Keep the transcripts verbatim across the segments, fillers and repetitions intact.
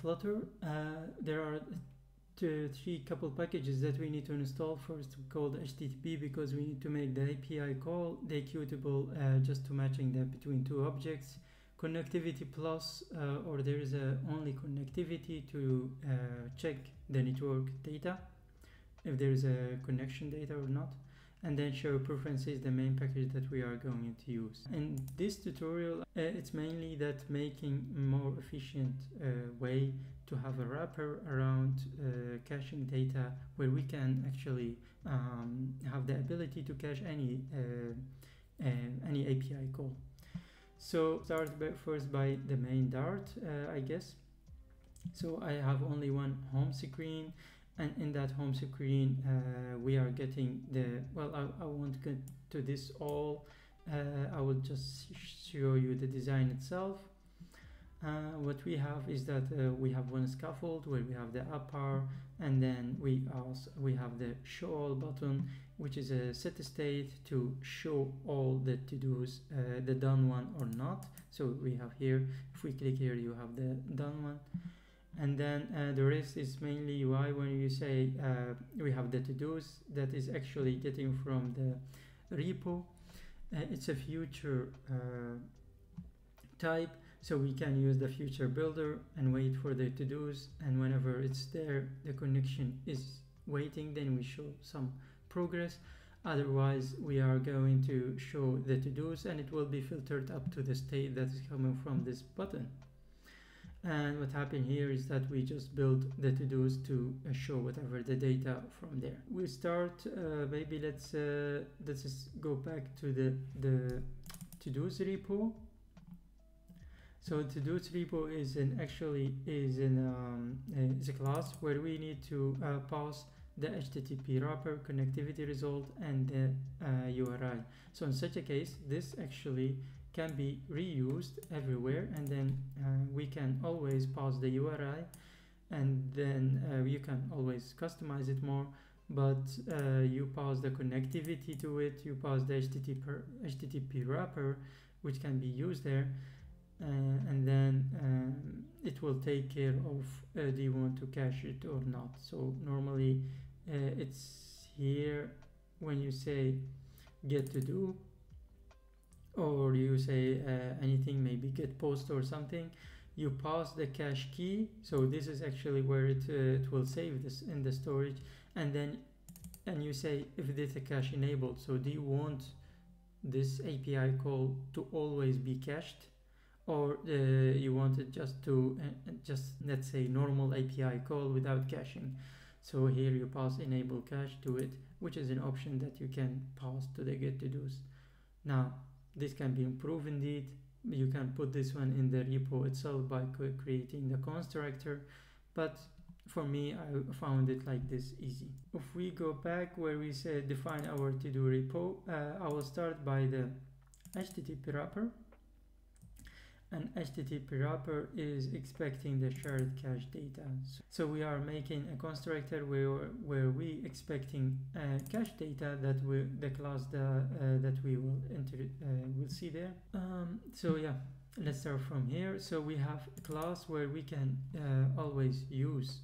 Flutter, uh, there are two, three couple packages that we need to install first, called H T T P, because we need to make the A P I call, the executable uh, just to matching that between two objects. Connectivity plus, uh, or there is a only connectivity to uh, check the network data, if there is a connection data or not. And then shared preferences, the main package that we are going to use. In this tutorial, uh, it's mainly that making more efficient uh, way to have a wrapper around uh, caching data, where we can actually um, have the ability to cache any uh, uh, any A P I call. So start by first by the main Dart, uh, I guess. So I have only one home screen. And in that home screen, uh, we are getting the, well, I, I won't get to this all. Uh, I will just show you the design itself. Uh, what we have is that uh, we have one scaffold where we have the app bar, and then we also we have the show all button, which is a set state to show all the to-dos, uh, the done one or not. So we have here, if we click here, you have the done one. And then uh, the rest is mainly U I. When you say uh, we have the to-dos, that is actually getting from the repo. Uh, it's a future uh, type, so we can use the future builder and wait for the to-dos. And whenever it's there, the connection is waiting, then we show some progress. Otherwise, we are going to show the to-dos, and it will be filtered up to the state that is coming from this button. And what happened here is that we just build the to-dos to show whatever the data from there. We start, uh, maybe let's uh, let's just go back to the, the to-dos repo. So to-dos repo is an actually is an um, is a class where we need to uh, pass the H T T P wrapper, connectivity result, and the uh, U R I. So in such a case, this actually can be reused everywhere, and then uh, we can always pass the U R I, and then uh, you can always customize it more, but uh, you pass the connectivity to it, you pass the H T T P wrapper, which can be used there, uh, and then um, it will take care of uh, do you want to cache it or not. So normally uh, it's here when you say get to do, or you say uh, anything, maybe get post or something, you pass the cache key. So this is actually where it, uh, it will save this in the storage, and then and you say if this is cache enabled, so do you want this A P I call to always be cached, or uh, you want it just to uh, just let's say normal A P I call without caching. So here you pass enable cache to it, which is an option that you can pass to the get to do's. Now this can be improved indeed. You can put this one in the repo itself by creating the constructor, but for me, I found it like this easy. If we go back where we said define our to-do repo, uh, I will start by the H T T P wrapper. An H T T P wrapper is expecting the shared cache data. So we are making a constructor where, where we expecting uh, cache data that we, the class the, uh, that we will enter, uh, will see there. Um, so yeah, let's start from here. So we have a class where we can uh, always use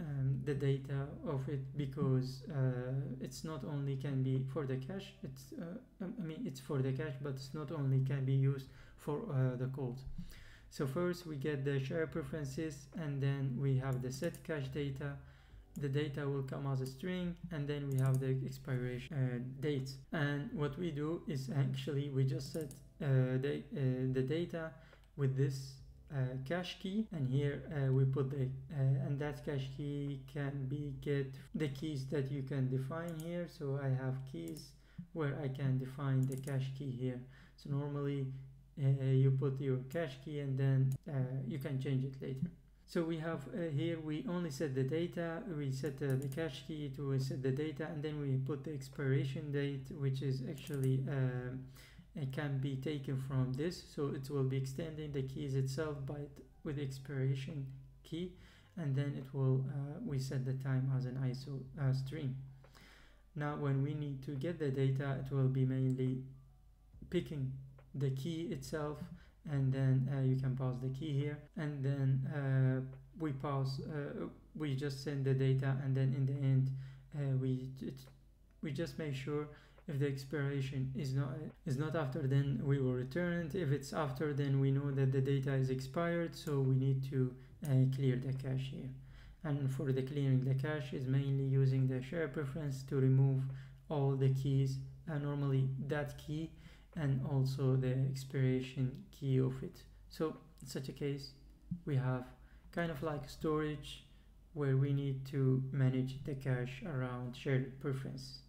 um, the data of it, because uh, it's not only can be for the cache, it's uh, I mean it's for the cache, but it's not only can be used for uh, the calls. So first we get the shared preferences, and then we have the set cache data. The data will come as a string, and then we have the expiration uh, dates. And what we do is actually we just set uh, the, uh, the data with this Uh, cache key, and here uh, we put the uh, and that cache key can be get the keys that you can define here. So I have keys where I can define the cache key here. So normally uh, you put your cache key, and then uh, you can change it later. So we have uh, here we only set the data, we set uh, the cache key to set the data, and then we put the expiration date, which is actually uh, it can be taken from this, so it will be extending the keys itself by it with the expiration key, and then it will uh, we set the time as an I S O uh, stream. Now when we need to get the data, it will be mainly picking the key itself, and then uh, you can pass the key here, and then uh, we pass uh, we just send the data, and then in the end uh, we it, we just make sure if the expiration is not is not after, then we will return it. If it's after, then we know that the data is expired, so we need to uh, clear the cache here. And for the clearing the cache is mainly using the shared preference to remove all the keys, uh, normally that key and also the expiration key of it. So in such a case, we have kind of like storage where we need to manage the cache around shared preference.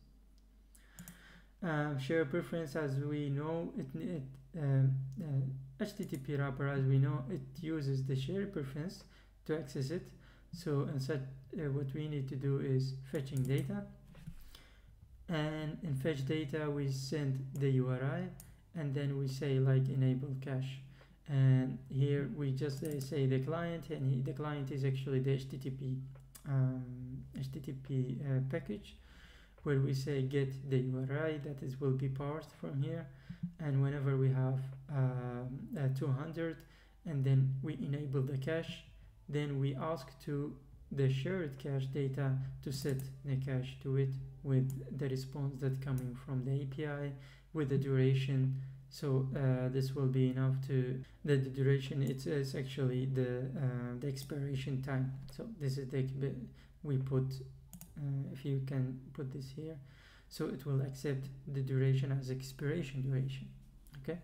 Um, shared preference, as we know, it, it um, uh, H T T P wrapper, as we know, it uses the shared preference to access it. So in such, uh, what we need to do is fetching data, and in fetch data we send the U R I, and then we say like enable cache, and here we just uh, say the client, and he, the client is actually the H T T P um, H T T P uh, package, where we say get the U R I that is will be parsed from here, and whenever we have um, uh, two hundred, and then we enable the cache, then we ask to the shared cache data to set the cache to it with the response that's coming from the A P I with the duration. So uh, this will be enough to the, the duration. It is actually the uh, the expiration time. So this is the we put. Uh, if you can put this here, so it will accept the duration as expiration duration. Okay,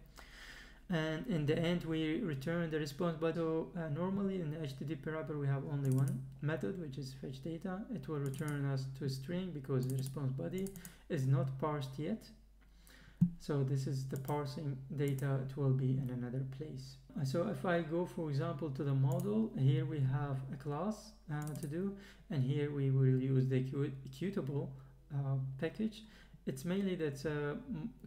and in the end we return the response, but oh, uh, normally in the H T T P wrapper we have only one method, which is fetch data. It will return us to a string because the response body is not parsed yet, so this is the parsing data. It will be in another place. So if I go, for example, to the model, here we have a class uh, to do, and here we will use the executable uh, package. It's mainly that's a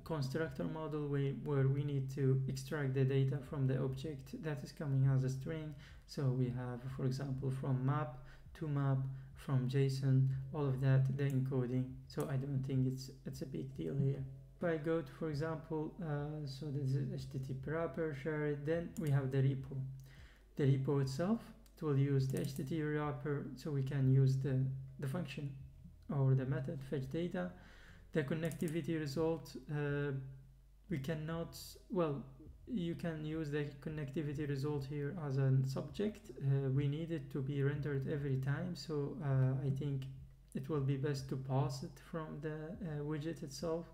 constructor model way, where we need to extract the data from the object that is coming as a string. So we have, for example, from map to map, from JSON, all of that, the encoding. So I don't think it's it's a big deal here. If I go to, for example, uh, so this is H T T P wrapper, share it, then we have the repo. The repo itself, it will use the H T T P wrapper, so we can use the, the function or the method fetch data. The connectivity result, uh, we cannot, well, you can use the connectivity result here as a subject. Uh, we need it to be rendered every time, so uh, I think it will be best to pass it from the uh, widget itself.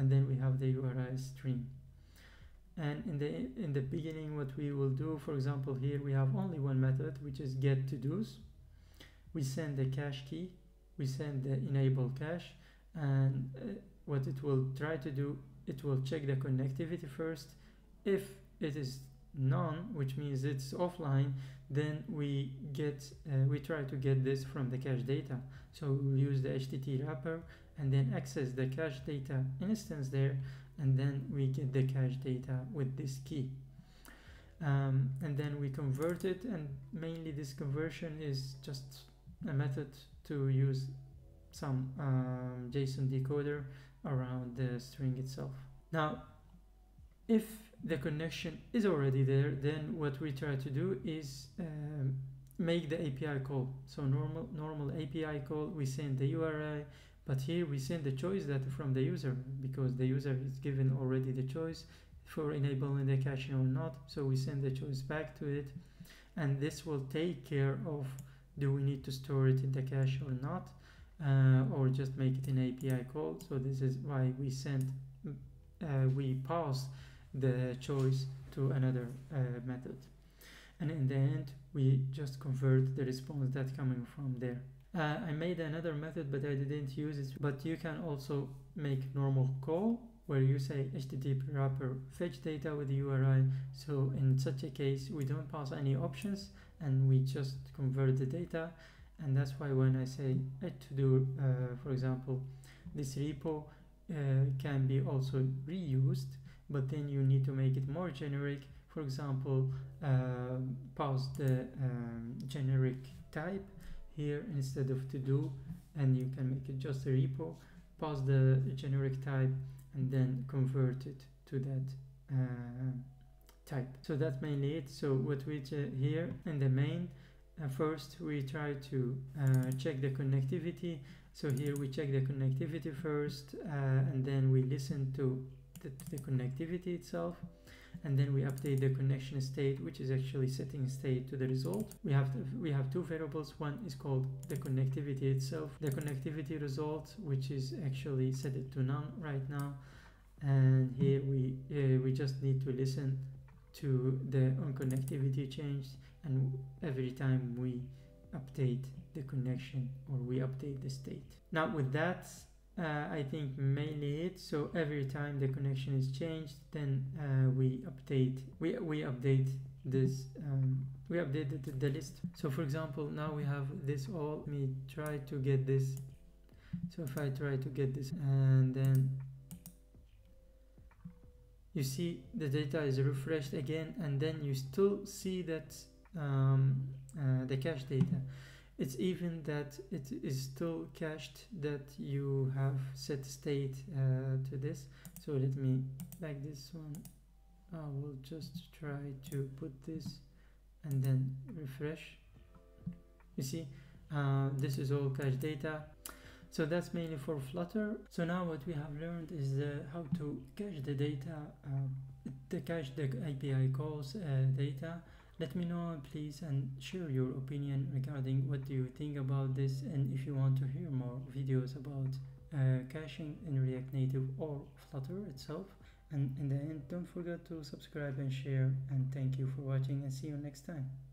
And then we have the U R I string. And in the in the beginning, what we will do, for example, here we have only one method, which is get to dos. We send the cache key, we send the enable cache, and uh, what it will try to do, it will check the connectivity first. If it is none, which means it's offline, then we get uh, we try to get this from the cache data. So we will use the H T T P wrapper, and then access the cache data instance there, and then we get the cache data with this key. Um, and then we convert it, and mainly this conversion is just a method to use some um, JSON decoder around the string itself. Now, if the connection is already there, then what we try to do is um, make the A P I call. So normal, normal A P I call, we send the U R I, but here we send the choice data from the user, because the user is given already the choice for enabling the caching or not. So we send the choice back to it, and this will take care of do we need to store it in the cache or not, uh, or just make it an A P I call. So this is why we send, uh, we pass the choice to another uh, method, and in the end we just convert the response that's coming from there. Uh, I made another method, but I didn't use it. But you can also make normal call where you say H T T P wrapper fetch data with the U R I. So in such a case, we don't pass any options, and we just convert the data. And that's why when I say to do, uh, for example, this repo uh, can be also reused, but then you need to make it more generic. For example, uh, pass the um, generic type here instead of to do, and you can make it just a repo, pass the generic type, and then convert it to that uh, type. So that's mainly it. So what we do here in the main, uh, first we try to uh, check the connectivity. So here we check the connectivity first, uh, and then we listen to the, the connectivity itself, and then we update the connection state, which is actually setting state to the result. We have to, we have two variables. One is called the connectivity itself, the connectivity result, which is actually set it to none right now. And here we uh, we just need to listen to the unconnectivity change, and every time we update the connection or we update the state. Now with that, Uh, I think mainly it. So every time the connection is changed, then uh, we update we, we update this um, we updated the, the list. So for example, now we have this all. Let me try to get this. So if I try to get this, and then you see the data is refreshed again, and then you still see that um, uh, the cache data. It's even that it is still cached that you have set state uh, to this. So let me like this one. I will just try to put this and then refresh. You see, uh, this is all cached data. So that's mainly for Flutter. So now what we have learned is the, how to cache the data, uh, the cache the A P I calls uh, data. Let me know, please, and share your opinion regarding what do you think about this, and if you want to hear more videos about uh, caching in React Native or Flutter itself. And in the end, don't forget to subscribe and share, and thank you for watching, and see you next time.